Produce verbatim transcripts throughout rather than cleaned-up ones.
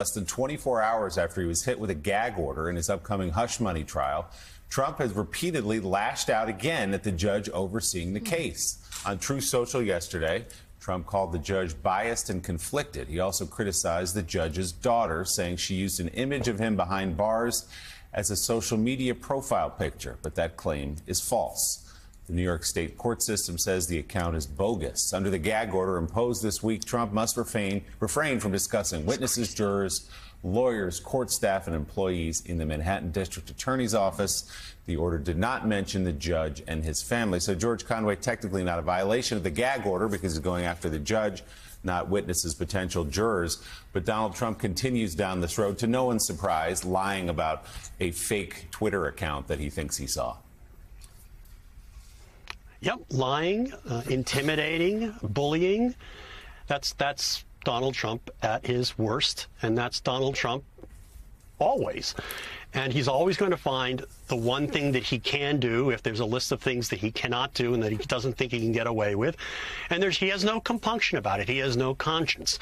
Less than twenty-four hours after he was hit with a gag order in his upcoming hush money trial, Trump has repeatedly lashed out again at the judge overseeing the case. On Truth Social yesterday, Trump called the judge biased and conflicted. He also criticized the judge's daughter, saying she used an image of him behind bars as a social media profile picture, but that claim is false. The New York State court system says the account is bogus. Under the gag order imposed this week, Trump must refrain, refrain from discussing witnesses, jurors, lawyers, court staff, and employees in the Manhattan District Attorney's office. The order did not mention the judge and his family. So George Conway, technically not a violation of the gag order because he's going after the judge, not witnesses, potential jurors. But Donald Trump continues down this road, to no one's surprise, lying about a fake Twitter account that he thinks he saw. Yep, lying, uh, intimidating, bullying. That's that's Donald Trump at his worst, and that's Donald Trump always. And he's always going to find the one thing that he can do if there's a list of things that he cannot do and that he doesn't think he can get away with. And there's, he has no compunction about it. He has no conscience.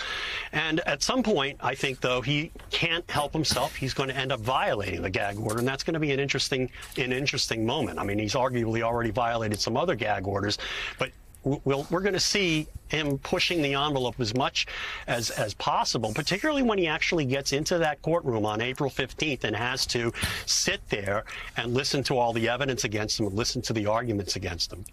And at some point, I think, though, he can't help himself. He's going to end up violating the gag order, and that's going to be an interesting, an interesting moment. I mean, he's arguably already violated some other gag orders, but We'll, we're going to see him pushing the envelope as much as, as possible, particularly when he actually gets into that courtroom on April fifteenth and has to sit there and listen to all the evidence against him and listen to the arguments against him.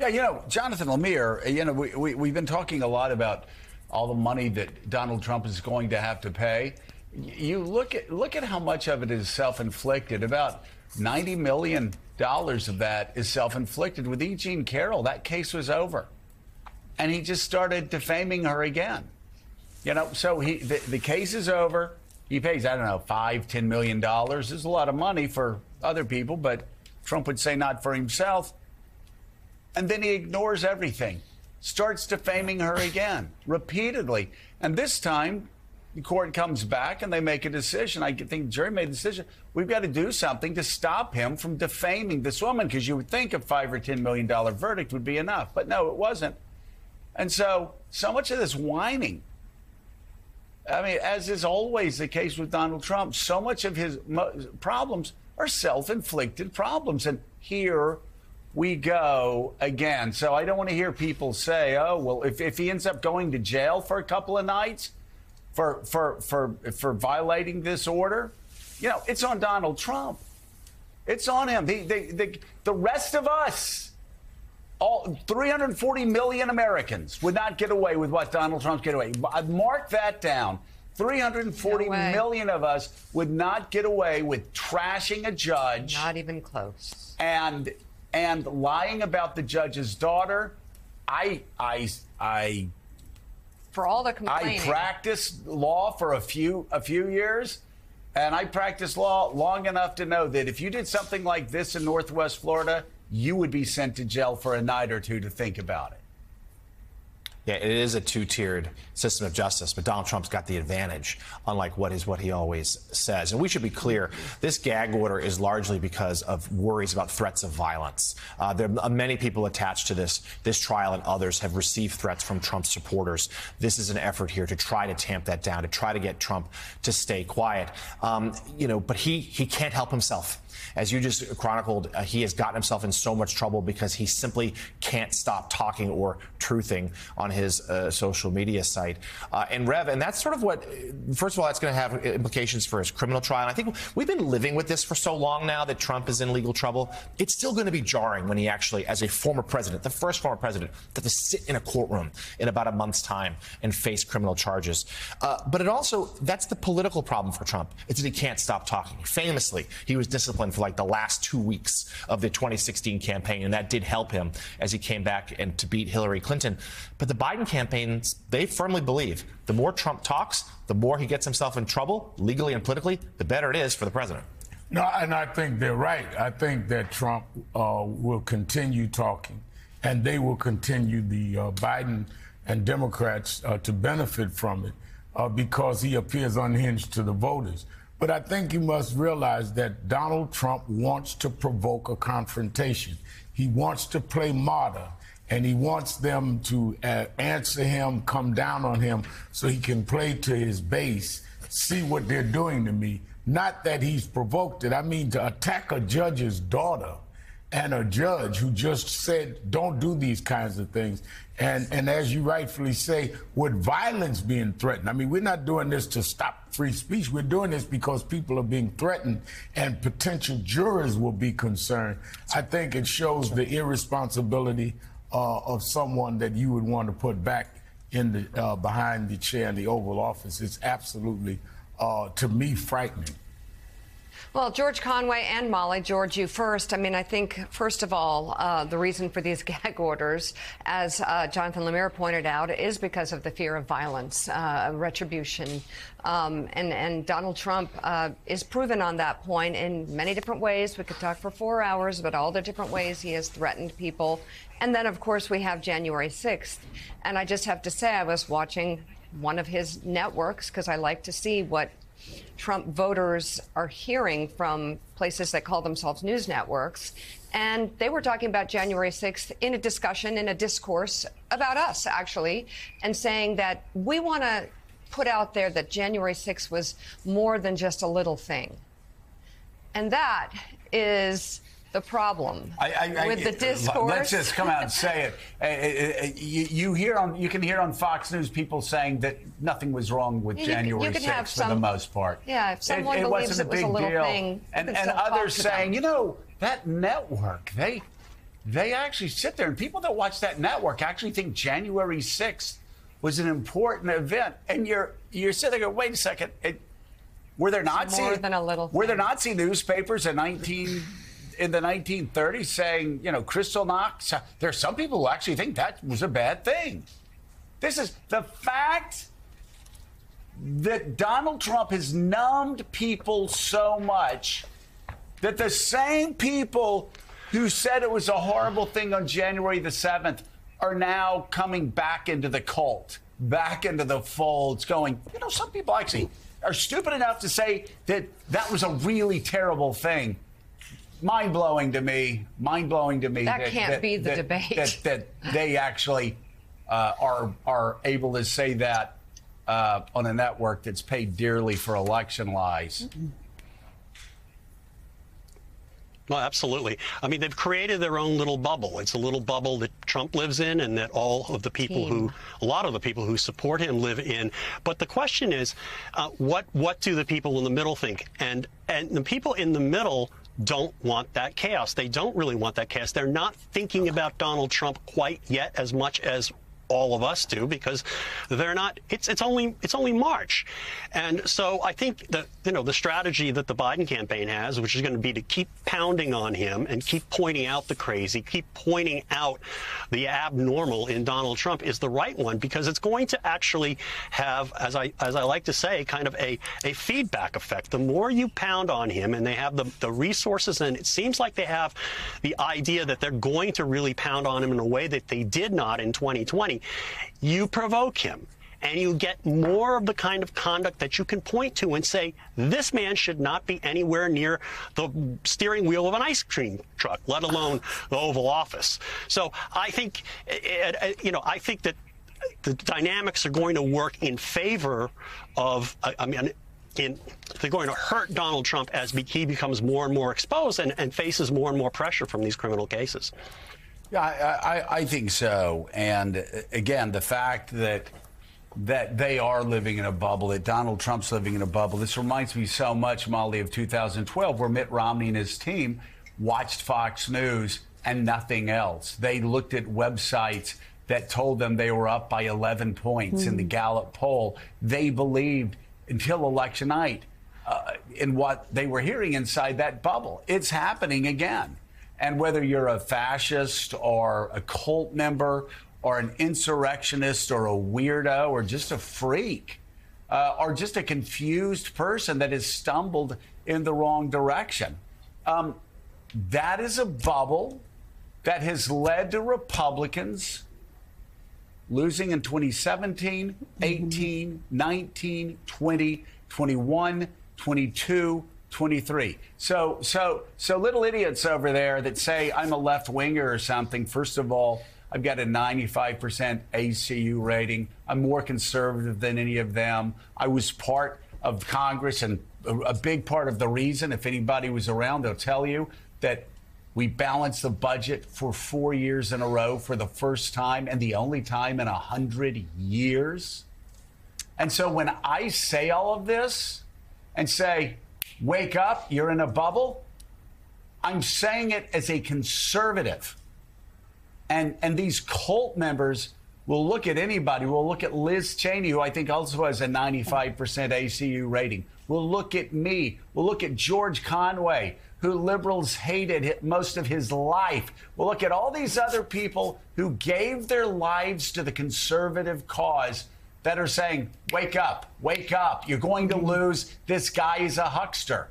Yeah, you know, Jonathan Lemire, you know, we, we, we've been talking a lot about all the money that Donald Trump is going to have to pay. You look at, look at how much of it is self-inflicted. About ninety million dollars of that is self-inflicted. With E. Jean Carroll, that case was over, and he just started defaming her again. You know, so he the, the case is over. He pays, I don't know, five, ten million dollars. There's a lot of money for other people, but Trump would say not for himself. And then he ignores everything, starts defaming her again, repeatedly. And this time, the court comes back and they make a decision. I think the jury made a decision. We've got to do something to stop him from defaming this woman, because you would think a five or ten million dollar verdict would be enough, but no, it wasn't. And so, so much of this whining. I mean, as is always the case with Donald Trump, so much of his problems are self-inflicted problems, and here we go again. So I don't want to hear people say, "Oh, well, if, if he ends up going to jail for a couple of nights." For, for for for violating this order, you know, it's on Donald Trump. It's on him. The the the, the rest of us, all three hundred forty million Americans, would not get away with what Donald Trump's getting away. Mark that down. three hundred forty million of us would not get away with trashing a judge. Not even close. And and lying about the judge's daughter. I I I. For all the complaining. I practiced law for a few a few years, and I practiced law long enough to know that if you did something like this in Northwest Florida, you would be sent to jail for a night or two to think about it. Yeah, it is a two-tiered system of justice, but Donald Trump's got the advantage, unlike what is what he always says. And we should be clear, this gag order is largely because of worries about threats of violence. Uh, there are many people attached to this, this trial, and others have received threats from Trump supporters. This is an effort here to try to tamp that down, to try to get Trump to stay quiet. Um, you know, but he, he can't help himself. As you just chronicled, uh, he has gotten himself in so much trouble because he simply can't stop talking or truthing on his uh, social media site. Uh, and Rev, and that's sort of what, first of all, that's going to have implications for his criminal trial. And I think we've been living with this for so long now that Trump is in legal trouble. It's still going to be jarring when he actually, as a former president, the first former president, to sit in a courtroom in about a month's time and face criminal charges. Uh, but it also, that's the political problem for Trump. It's that he can't stop talking. Famously, he was disciplined for like the last two weeks of the twenty sixteen campaign, and that did help him as he came back and to beat Hillary Clinton. But the Biden campaign, they firmly believe the more Trump talks, the more he gets himself in trouble, legally and politically, the better it is for the president. No, and I think they're right. I think that Trump uh, will continue talking, and they will continue, the uh, Biden and Democrats, uh, to benefit from it uh, because he appears unhinged to the voters. But I think you must realize that Donald Trump wants to provoke a confrontation. He wants to play martyr, and he wants them to uh, answer him, come down on him, so he can play to his base see what they're doing to me. Not that he's provoked it. I mean, to attack a judge's daughter and a judge who just said, don't do these kinds of things. And, and as you rightfully say, with violence being threatened. I mean, we're not doing this to stop free speech. We're doing this because people are being threatened and potential jurors will be concerned. I think it shows the irresponsibility uh, of someone that you would want to put back in the, uh, behind the chair in the Oval Office. It's absolutely, uh, to me, frightening. Well, George Conway and Molly, George, you first. I mean, I think, first of all, uh, the reason for these gag orders, as uh, Jonathan Lemire pointed out, is because of the fear of violence, uh, retribution. Um, and, and Donald Trump uh, is proven on that point in many different ways. We could talk for four hours about all the different ways he has threatened people. And then, of course, we have January sixth. And I just have to say, I was watching one of his networks because I like to see what Trump voters are hearing from places that call themselves news networks. And they were talking about January sixth in a discussion, in a discourse about us, actually, and saying that we want to put out there that January sixth was more than just a little thing. And that is the problem I, I, with I, the discourse. Let's just come out and say it. You, you hear on, you can hear on Fox News people saying that nothing was wrong with you, January sixth for some, the most part. Yeah, if someone it, it believes it was a little deal. thing, and, and others saying, you know, that network, they they actually sit there, and people that watch that network actually think January sixth was an important event, and you're you're sitting there, wait a second, it, were there Nazi more than a little? Were there Nazi newspapers in nineteen? in the nineteen thirties saying, you know, Kristallnacht, there are some people who actually think that was a bad thing. This is the fact that Donald Trump has numbed people so much that the same people who said it was a horrible thing on January the seventh are now coming back into the cult, back into the folds, going, you know, some people actually are stupid enough to say that that was a really terrible thing. Mind-blowing to me, mind-blowing to me that, that can't that, be the that, debate that, that they actually uh, are are able to say that uh, on a network that's paid dearly for election lies. Mm-hmm. Well, absolutely. I mean, they've created their own little bubble. It's a little bubble that Trump lives in and that all of the people who, a lot of the people who support him live in. But the question is, uh, what what do the people in the middle think? And and the people in the middle don't want that chaos. They don't really want that chaos. They're not thinking about Donald Trump quite yet as much as all of us do, because they're not, it's it's only it's only March. And so I think that, you know, the strategy that the Biden campaign has, which is going to be to keep pounding on him and keep pointing out the crazy, keep pointing out the abnormal in Donald Trump, is the right one, because it's going to actually have, as I as I like to say, kind of a a feedback effect. The more you pound on him, and they have the, the resources, and it seems like they have the idea that they're going to really pound on him in a way that they did not in twenty twenty. You provoke him, and you get more of the kind of conduct that you can point to and say, this man should not be anywhere near the steering wheel of an ice cream truck, let alone the Oval Office. So I think, you know, I think that the dynamics are going to work in favor of, I mean, In, they're going to hurt Donald Trump as he becomes more and more exposed and, and faces more and more pressure from these criminal cases. Yeah, I, I, I think so. And again, the fact that that they are living in a bubble, that Donald Trump's living in a bubble. This reminds me so much, Molly, of two thousand twelve, where Mitt Romney and his team watched Fox News and nothing else. They looked at websites that told them they were up by eleven points mm-hmm. in the Gallup poll. They believed until election night uh, in what they were hearing inside that bubble. It's happening again. And whether you're a fascist or a cult member or an insurrectionist or a weirdo or just a freak uh, or just a confused person that has stumbled in the wrong direction, um, that is a bubble that has led to Republicans losing in twenty seventeen, mm-hmm. eighteen, nineteen, twenty, twenty-one, twenty-two, twenty-three. So, so, so little idiots over there that say I'm a left winger or something. First of all, I've got a ninety-five percent A C U rating. I'm more conservative than any of them. I was part of Congress, and a big part of the reason, if anybody was around, they'll tell you that we balanced the budget for four years in a row for the first time and the only time in a hundred years. And so when I say all of this and say, wake up, you're in a bubble, I'm saying it as a conservative. And, and these cult members will look at anybody. We'll look at Liz Cheney, who I think also has a ninety-five percent A C U rating. We'll look at me. We'll look at George Conway, who liberals hated most of his life. We'll look at all these other people who gave their lives to the conservative cause that are saying, wake up, wake up. You're going to lose. This guy is a huckster.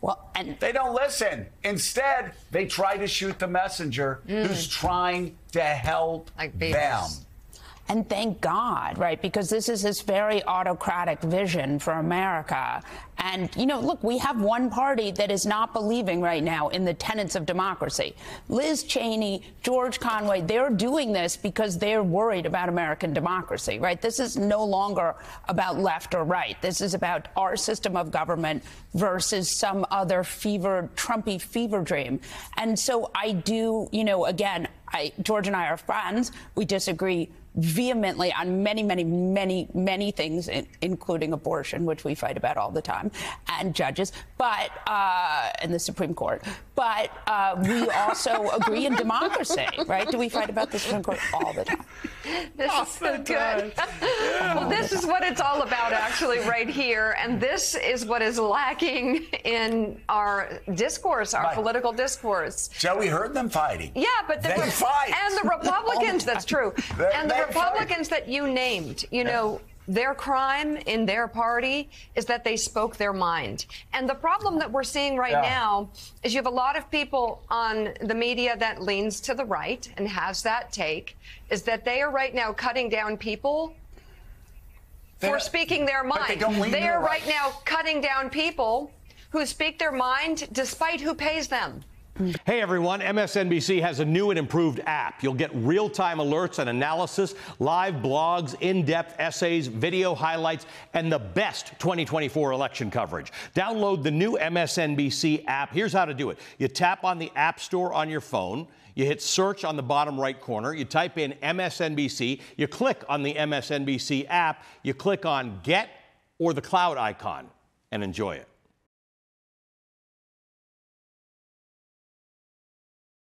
Well, and they don't listen. Instead, they try to shoot the messenger mm. who's trying to help like them. And thank God, right, because this is this very autocratic vision for America. And, you know, look, we have one party that is not believing right now in the tenets of democracy. Liz Cheney, George Conway, they're doing this because they're worried about American democracy, right? This is no longer about left or right. This is about our system of government versus some other fever, Trumpy fever dream. And so I do, you know, again, I, George and I are friends. We disagree vehemently on many, many, many, many things, in, including abortion, which we fight about all the time, and judges, but uh, and the Supreme Court. But uh, we also agree in democracy, right? Do we fight about the Supreme Court all the time? This all is so good. Yeah. Well, this is what it's all about, actually, right here. And this is what is lacking in our discourse, our right. political discourse. So we heard them fighting. Yeah, but the they fight. And the Republicans, that's true. They're, and the Republicans that you named, you know, their crime in their party is that they spoke their mind. And the problem that we're seeing right yeah. now is you have a lot of people on the media that leans to the right and has that take, is that they are right now cutting down people They're, for speaking their mind. They, don't lean they are right. right now cutting down people who speak their mind despite who pays them. Hey, everyone. M S N B C has a new and improved app. You'll get real-time alerts and analysis, live blogs, in-depth essays, video highlights, and the best twenty twenty-four election coverage. Download the new M S N B C app. Here's how to do it. You tap on the App Store on your phone. You hit search on the bottom right corner. You type in M S N B C. You click on the M S N B C app. You click on Get or the cloud icon and enjoy it.